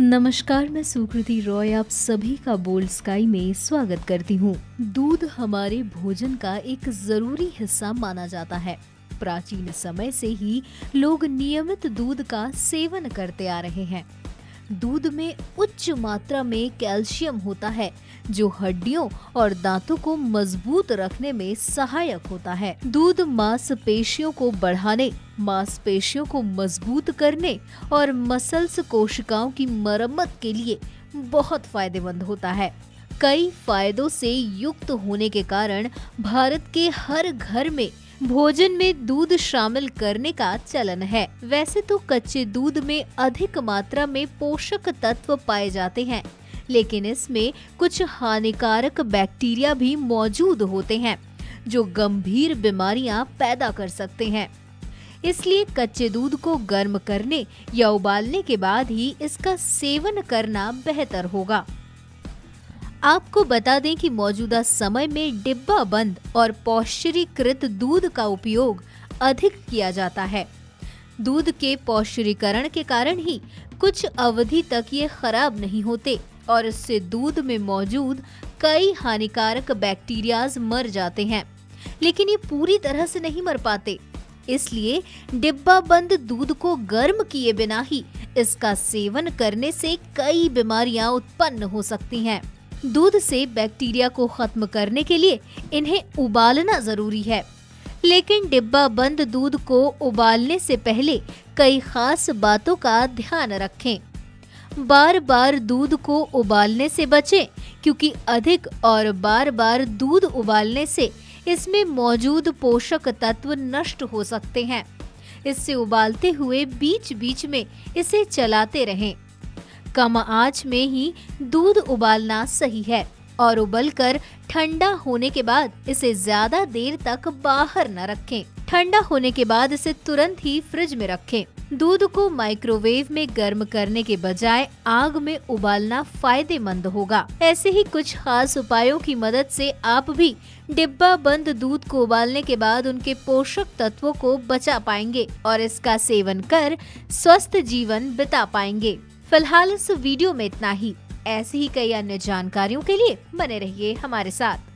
नमस्कार, मैं सुकृति रॉय आप सभी का बोल्ड स्काई में स्वागत करती हूँ। दूध हमारे भोजन का एक जरूरी हिस्सा माना जाता है। प्राचीन समय से ही लोग नियमित दूध का सेवन करते आ रहे हैं। दूध में उच्च मात्रा में कैल्शियम होता है जो हड्डियों और दांतों को मजबूत रखने में सहायक होता है। दूध मांसपेशियों को बढ़ाने, मांसपेशियों को मजबूत करने और मसल्स कोशिकाओं की मरम्मत के लिए बहुत फायदेमंद होता है। कई फायदों से युक्त होने के कारण भारत के हर घर में भोजन में दूध शामिल करने का चलन है। वैसे तो कच्चे दूध में अधिक मात्रा में पोषक तत्व पाए जाते हैं, लेकिन इसमें कुछ हानिकारक बैक्टीरिया भी मौजूद होते हैं जो गंभीर बीमारियां पैदा कर सकते हैं। इसलिए कच्चे दूध को गर्म करने या उबालने के बाद ही इसका सेवन करना बेहतर होगा। आपको बता दें कि मौजूदा समय में डिब्बा बंद और पौष्टिकीकृत दूध का उपयोग अधिक किया जाता है। दूध के पौष्टिकीकरण के कारण ही कुछ अवधि तक ये खराब नहीं होते और इससे दूध में मौजूद कई हानिकारक बैक्टीरियाज मर जाते हैं, लेकिन ये पूरी तरह से नहीं मर पाते। इसलिए डिब्बा बंद दूध को गर्म किए बिना ही इसका सेवन करने से कई बीमारियां उत्पन्न हो सकती हैं। दूध से बैक्टीरिया को खत्म करने के लिए इन्हें उबालना जरूरी है, लेकिन डिब्बा बंद दूध को उबालने से पहले कई खास बातों का ध्यान रखें। बार बार दूध को उबालने से बचें, क्योंकि अधिक और बार बार दूध उबालने से इसमें मौजूद पोषक तत्व नष्ट हो सकते हैं। इससे उबालते हुए बीच बीच में इसे चलाते रहें। कम आंच में ही दूध उबालना सही है और उबलकर ठंडा होने के बाद इसे ज्यादा देर तक बाहर न रखें। ठंडा होने के बाद इसे तुरंत ही फ्रिज में रखें। दूध को माइक्रोवेव में गर्म करने के बजाय आग में उबालना फायदेमंद होगा। ऐसे ही कुछ खास उपायों की मदद से आप भी डिब्बा बंद दूध को उबालने के बाद उनके पोषक तत्वों को बचा पाएंगे और इसका सेवन कर स्वस्थ जीवन बिता पाएंगे। फिलहाल इस वीडियो में इतना ही। ऐसी ही कई अन्य जानकारियों के लिए बने रहिए हमारे साथ।